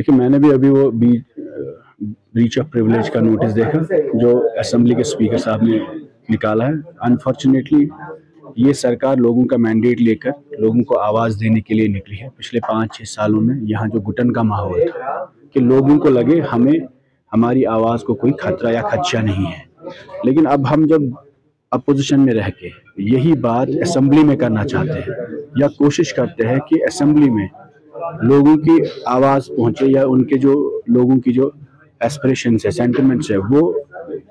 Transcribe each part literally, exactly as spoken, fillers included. देखिए मैंने भी अभी वो ब्रीच ऑफ प्रिविलेज का नोटिस देखा जो असेंबली के स्पीकर साहब ने निकाला है। अनफॉर्चुनेटली ये सरकार लोगों का मैंडेट लेकर लोगों को आवाज़ देने के लिए निकली है। पिछले पाँच छः सालों में यहाँ जो घुटन का माहौल था कि लोगों को लगे हमें हमारी आवाज़ को कोई खतरा या खदशा नहीं है, लेकिन अब हम जब अपोजिशन में रह के यही बात असेंबली में करना चाहते हैं या कोशिश करते हैं कि असेंबली में लोगों की आवाज़ पहुंचे या उनके जो लोगों की जो एस्पिरेशंस है, सेंटिमेंट्स है, वो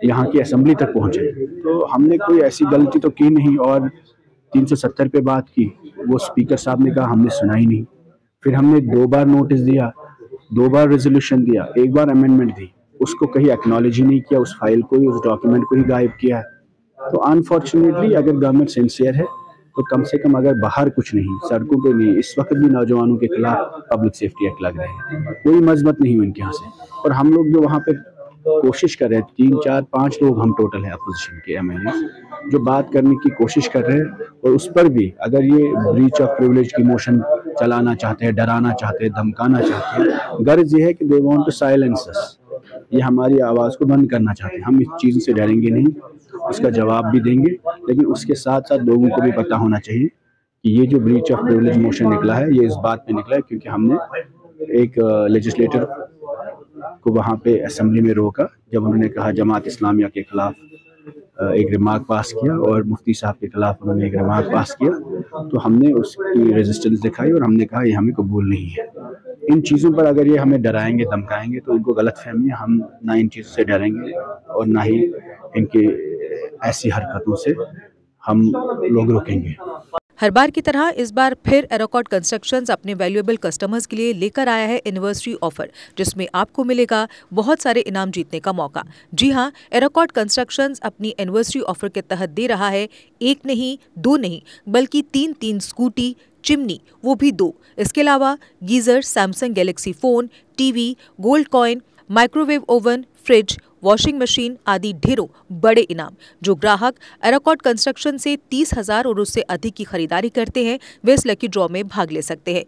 यहाँ की असेंबली तक पहुंचे, तो हमने कोई ऐसी गलती तो की नहीं। और तीन सौ सत्तर पे बात की, वो स्पीकर साहब ने कहा हमने सुना ही नहीं। फिर हमने दो बार नोटिस दिया, दो बार रेजोल्यूशन दिया, एक बार अमेंडमेंट दी, उसको कहीं एक्नॉलेज ही नहीं किया, उस फाइल को ही, उस डॉक्यूमेंट को ही गायब किया। तो अनफॉर्चुनेटली अगर गवर्नमेंट सिंसियर है तो कम से कम अगर बाहर कुछ नहीं, सड़कों पे नहीं, इस वक्त भी नौजवानों के खिलाफ पब्लिक सेफ्टी एक्ट लग रहे हैं, कोई मजबत नहीं हुई इनके यहाँ से। और हम लोग जो वहाँ पे कोशिश कर रहे हैं, तीन चार पाँच लोग हम टोटल है अपोजिशन के एम एल ए जो बात करने की कोशिश कर रहे हैं, और उस पर भी अगर ये ब्रीच ऑफ प्रिविलेज की मोशन चलाना चाहते हैं, डराना चाहते हैं, धमकाना चाहते हैं, गर्ज ये है कि they want to silence us, ये हमारी आवाज़ को बंद करना चाहते हैं। हम इस चीज़ से डरेंगे नहीं, उसका जवाब भी देंगे, लेकिन उसके साथ साथ लोगों को भी पता होना चाहिए कि ये जो ब्रीच ऑफ प्रिविलेज मोशन निकला है ये इस बात पे निकला है क्योंकि हमने एक लेजिस्लेटर को वहाँ पे असेंबली में रोका जब उन्होंने कहा जमात इस्लामिया के खिलाफ एक रिमार्क पास किया और मुफ्ती साहब के खिलाफ उन्होंने एक रिमार्क पास किया, तो हमने उसकी रेजिस्टेंस दिखाई और हमने कहा ये हमें कबूल नहीं है। इन चीज़ों पर अगर ये हमें डराएंगे, धमकाएंगे तो इनको गलत फहमी है। हम ना इन चीज़ों से डरेंगे और ना ही इनके ऐसी हरकतों से हम लोग रोकेंगे। हर बार की तरह इस बार फिर एरोकॉर्ड कंस्ट्रक्शंस अपने वैल्यूएबल कस्टमर्स के लिए लेकर आया है एनिवर्सरी ऑफर, जिसमें आपको मिलेगा बहुत सारे इनाम जीतने का मौका। जी हां, एरोकॉर्ड कंस्ट्रक्शंस अपनी एनिवर्सरी ऑफर के तहत दे रहा है एक नहीं, दो नहीं, बल्कि तीन तीन स्कूटी, चिमनी, वो भी दो। इसके अलावा geyser, Samsung Galaxy phone, TV, gold coin, microwave oven, fridge, washing machine आदि ढेरों बड़े इनाम। जो ग्राहक एरोकॉर्ड कंस्ट्रक्शन से तीस हजार और उससे अधिक की खरीदारी करते हैं वे इस लकी ड्रॉ में भाग ले सकते हैं।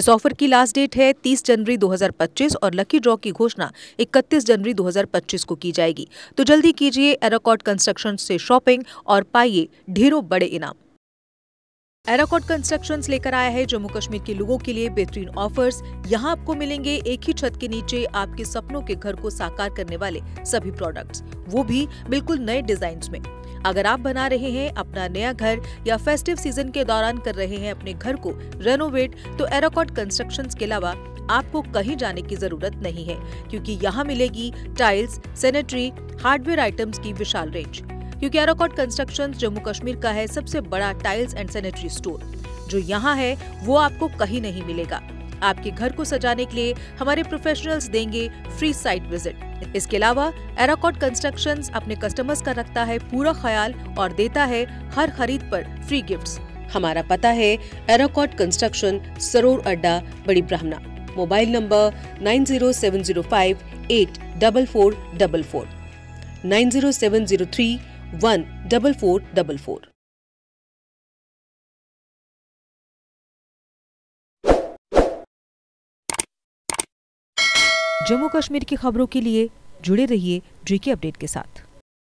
इस ऑफर की लास्ट डेट है तीस जनवरी दो हज़ार पच्चीस और लकी ड्रॉ की घोषणा इकतीस जनवरी दो हज़ार पच्चीस को की जाएगी। तो जल्दी कीजिए एरोकॉर्ड कंस्ट्रक्शन से शॉपिंग और पाइए ढेरों बड़े इनाम। एरोकॉर्ड कंस्ट्रक्शंस लेकर आया है जम्मू कश्मीर के लोगों के लिए बेहतरीन ऑफर्स। यहाँ आपको मिलेंगे एक ही छत के नीचे आपके सपनों के घर को साकार करने वाले सभी प्रोडक्ट्स, वो भी बिल्कुल नए डिजाइन्स में। अगर आप बना रहे हैं अपना नया घर या फेस्टिव सीजन के दौरान कर रहे हैं अपने घर को रेनोवेट, तो एरोकॉर्ड कंस्ट्रक्शंस के अलावा आपको कहीं जाने की जरूरत नहीं है क्योंकि यहाँ मिलेगी टाइल्स, सैनिटरी, हार्डवेयर आइटम्स की विशाल रेंज। क्योंकि एरोकॉर्ड कंस्ट्रक्शंस जम्मू कश्मीर का है सबसे बड़ा टाइल्स एंड सैनिटरी स्टोर, जो यहाँ है वो आपको कहीं नहीं मिलेगा। आपके घर को सजाने के लिए हमारे प्रोफेशनल्स देंगे फ्री साइट विजिट। इसके अलावा एरोकॉर्ड कंस्ट्रक्शंस अपने कस्टमर्स का रखता है पूरा ख्याल और देता है हर खरीद पर फ्री गिफ्ट्स। हमारा पता है एरोकॉर्ड कंस्ट्रक्शन, सरोर अड्डा, Bari Brahmana, mobile number nine zero seven zero five eight double four double four, nine zero seven zero three one double four double four. Jammu Kashmir की खबरों के लिए जुड़े रहिए जेके अपडेट के साथ।